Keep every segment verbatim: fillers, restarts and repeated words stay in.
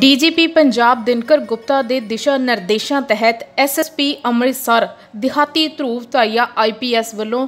DGP Punjab Dinkar Gupta ਦੇ ਦਿਸ਼ਾ ਨਿਰਦੇਸ਼ਾਂ ਤਹਿਤ ਐਸਐਸਪੀ ਅੰਮ੍ਰਿਤਸਰ ਦਿਹਾਤੀ ध्रुव तईया ਆਈਪੀਐਸ ਵੱਲੋਂ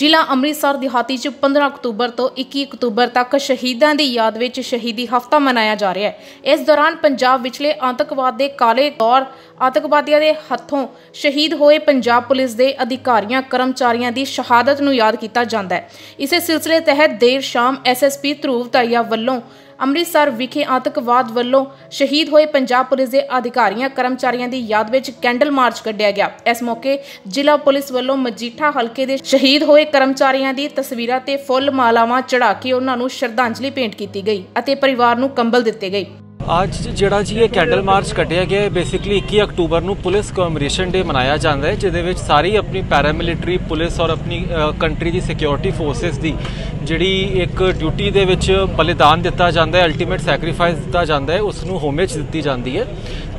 ਜ਼ਿਲ੍ਹਾ ਅੰਮ੍ਰਿਤਸਰ ਦਿਹਾਤੀ ਚ पंद्रह अक्तूबर ਤੋਂ इक्कीस अक्तूबर तक ਸ਼ਹੀਦਾਂ ਦੀ ਯਾਦ ਵਿੱਚ ਸ਼ਹੀਦੀ ਹਫ਼ਤਾ ਮਨਾਇਆ ਜਾ ਰਿਹਾ ਹੈ। ਇਸ ਦੌਰਾਨ ਪੰਜਾਬ ਵਿਚਲੇ ਆਤੰਕਵਾਦ ਦੇ ਕਾਲੇ ਦੌਰ ਆਤੰਕਵਾਦੀਆਂ ਦੇ ਹੱਥੋਂ ਸ਼ਹੀਦ ਹੋਏ ਪੰਜਾਬ ਪੁਲਿਸ ਦੇ ਅਧਿਕਾਰੀਆਂ ਕਰਮਚਾਰੀਆਂ ਦੀ ਸ਼ਹਾਦਤ ਨੂੰ ਯਾਦ ਕੀਤਾ ਜਾਂਦਾ ਹੈ। ਇਸੇ ਸਿਲਸਿਲੇ ਤਹਿਤ देर शाम ਐਸਐਸਪੀ ध्रुव तईया ਵੱਲੋं ਅੰਮ੍ਰਿਤਸਰ ਵਿਖੇ आतंकवाद ਵੱਲੋਂ शहीद ਹੋਏ पंजाब पुलिस के अधिकारियों कर्मचारियों की याद में कैंडल मार्च ਕੱਢਿਆ गया। इस मौके जिला पुलिस ਵੱਲੋਂ मजीठा हल्के के शहीद होए कर्मचारियों की तस्वीरों ते फुल मालावां चढ़ा के उन्होंने श्रद्धांजलि भेंट की गई और परिवार को कंबल दिए गए। आज जिहड़ा जी ये कैंडल मार्च ਕੱਢਿਆ गया है, बेसिकली इक्की अक्तूबर को पुलिस कॉमरेशन डे मनाया जाता है, जिहदे सारी अपनी पैरामिलिटरी पुलिस और अपनी कंट्री की सिक्योरिटी फोर्सेस की जिहड़ी एक ड्यूटी दे विच बलिदान दिता जाता है, अल्टीमेट सैक्रीफाइस दिता जाता है, उसनू होमेज दिती जाती है।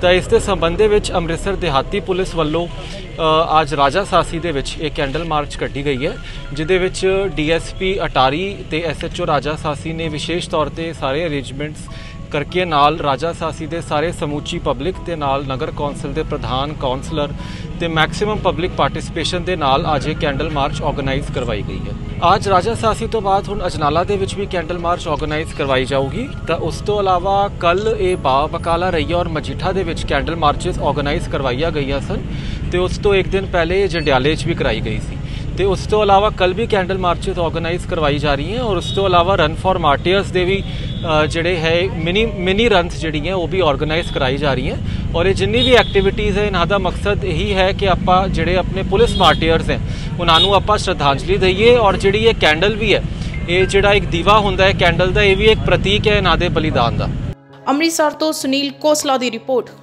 तो इस दे संबंध विच अमृतसर देहाती पुलिस वालों आज राजा सासी दे विच एक कैंडल मार्च कड्ढी गई है, जिहदे विच डी एस पी अटारी ते एस एच ओ राजा सासी ने विशेष तौर पर सारे अरेंजमेंट्स करके नाल राजा सासी दे सारे समूची पब्लिक ते नाल नगर कौंसल दे प्रधान कौंसलर ते मैक्सिमम पब्लिक पार्टिसिपेशन दे नाल आज ये कैंडल मार्च ऑर्गेनाइज करवाई गई है। आज राजा सासी तो बाद हुण अजनाला दे विच भी कैंडल मार्च ऑर्गेनाइज करवाई जाऊगी। तो उस तो अलावा कल ये बाबा बकाला रही और मजीठा दे विच कैंडल मार्चिस ऑर्गेनाइज करवाइया गई सन, तो उस तो एक दिन पहले जंडियाले भी कराई गई सी। तो उस तो अलावा कल भी कैंडल मार्चिस ऑर्गेनाइज करवाई जा रही हैं और उस तो अलावा रन फॉर मार्टियर्स दे भी जड़े है मिनी मिनी रंथ जड़ी हैं वो भी ऑर्गेनाइज कराई जा रही हैं। और ये जिन्नी भी एक्टिविटीज़ है इन्हां दा मकसद यही है कि आप जड़े अपने पुलिस मार्टियर्स हैं उन्होंने आप श्रद्धांजलि दईए। और जिहड़ी ये कैंडल भी है ये जिहड़ा एक दीवा हुंदा है कैंडल का, ये भी एक प्रतीक है इन्हां दे बलिदान का। अमृतसर तो सुनील कोसला की रिपोर्ट।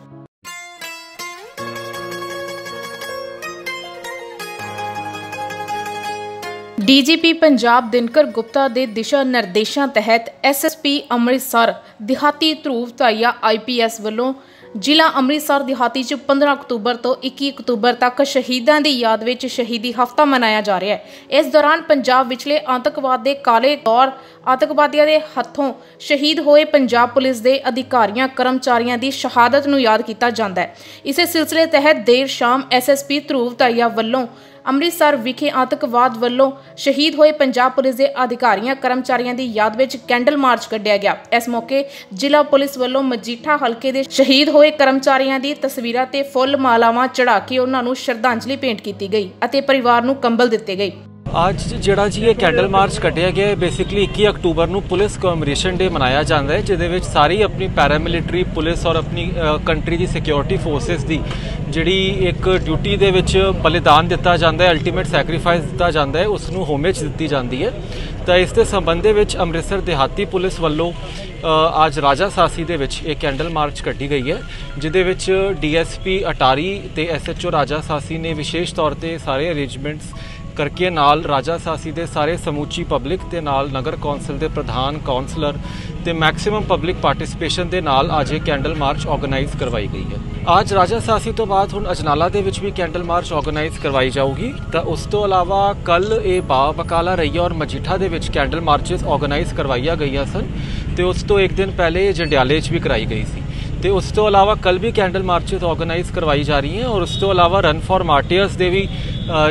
ਡੀਜੀਪੀ ਪੰਜਾਬ ਦਿਨਕਰ ਗੁਪਤਾ ਦੇ ਦਿਸ਼ਾ ਨਿਰਦੇਸ਼ਾਂ ਤਹਿਤ ਐਸਐਸਪੀ ਅੰਮ੍ਰਿਤਸਰ ਦਿਹਾਤੀ ध्रुव तईया ਆਈਪੀਐਸ ਵੱਲੋਂ ਜ਼ਿਲ੍ਹਾ ਅੰਮ੍ਰਿਤਸਰ ਦਿਹਾਤੀ ਚ पंद्रह अक्तूबर ਤੋਂ इक्कीस अक्तूबर तक ਸ਼ਹੀਦਾਂ ਦੀ ਯਾਦ ਵਿੱਚ ਸ਼ਹੀਦੀ ਹਫ਼ਤਾ ਮਨਾਇਆ ਜਾ ਰਿਹਾ ਹੈ। ਇਸ ਦੌਰਾਨ ਪੰਜਾਬ ਵਿਚਲੇ ਆਤੰਕਵਾਦ ਦੇ ਕਾਲੇ ਦੌਰ ਆਤੰਕਵਾਦੀਆਂ ਦੇ ਹੱਥੋਂ ਸ਼ਹੀਦ ਹੋਏ ਪੰਜਾਬ ਪੁਲਿਸ ਦੇ ਅਧਿਕਾਰੀਆਂ ਕਰਮਚਾਰੀਆਂ ਦੀ ਸ਼ਹਾਦਤ ਨੂੰ ਯਾਦ ਕੀਤਾ ਜਾਂਦਾ ਹੈ। ਇਸੇ ਸਿਲਸਿਲੇ ਤਹਿਤ ਦੇਰ ਸ਼ਾਮ ਐਸਐਸਪੀ ध्रुव तईया ਵੱਲੋਂ ਅੰਮ੍ਰਿਤਸਰ ਵਿਖੇ आतंकवाद ਵੱਲੋਂ शहीद ਹੋਏ पंजाब पुलिस के अधिकारियों कर्मचारियों की याद में कैंडल मार्च ਕੱਢਿਆ गया। इस मौके जिला पुलिस ਵੱਲੋਂ मजीठा हल्के के शहीद ਹੋਏ कर्मचारियों की तस्वीरों ਤੇ फुल मालावां चढ़ा के उन्होंने श्रद्धांजलि भेंट की गई और परिवार को कंबल दिए गए। आज जिहड़ा जी ये कैंडल मार्च ਕੱਢਿਆ गया है, बेसिकली इक्की अक्तूबर को पुलिस कॉमरेशन डे मनाया जाता है, जिहदे विच सारी अपनी पैरामिलिटरी पुलिस और अपनी कंट्री की सिक्योरिटी फोर्सेस की जिहड़ी एक ड्यूटी दे विच बलिदान दिता जाता है, अल्टीमेट सैक्रीफाइस दिता जाता है, उसनू होमेज दिती जाती है। तो इस दे संबंध विच अमृतसर देहाती पुलिस वालों आज राजा सासी दे विच एक कैंडल मार्च कड्ढी गई है, जिहदे विच डी एस पी अटारी ते एस एच ओ राजा सासी ने विशेष तौर पर सारे अरेंजमेंट्स करके नाल राजा सासी दे सारे समूची पब्लिक ते नाल नगर कौंसल दे प्रधान कौंसलर ते मैक्सिमम पब्लिक पार्टिसिपेशन दे नाल आज ये कैंडल मार्च ऑर्गेनाइज करवाई गई है। आज राजा सासी तो बाद हुण अजनाला दे विच भी कैंडल मार्च ऑर्गेनाइज करवाई जाऊगी। तो उस तो अलावा कल ये बाबा बकाला रही और मजीठा दे विच कैंडल मार्चिस ऑर्गेनाइज करवाइया गई सन, तो उस तो एक दिन पहले जंडियाले भी कराई गई सी। तो उस तो अलावा कल भी कैंडल मार्चिस ऑर्गेनाइज करवाई जा रही हैं और उस तो अलावा रन फॉर मार्टियर्स दे भी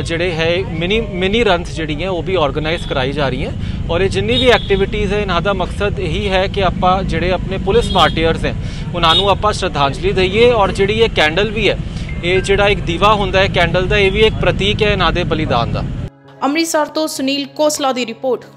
जड़े है मिनी मिनी रंथ जड़ी हैं वो भी ऑर्गेनाइज कराई जा रही हैं। और ये जिन्नी भी एक्टिविटीज़ है इन्हां दा मकसद यही है कि आप जड़े अपने पुलिस मार्टियर्स हैं उन्होंने आप श्रद्धांजलि दईए। और जिहड़ी ये कैंडल भी है ये जिहड़ा एक दीवा हुंदा है कैंडल का, ये भी एक प्रतीक है इन्हां दे बलिदान का। अमृतसर तो सुनील कोसला की रिपोर्ट।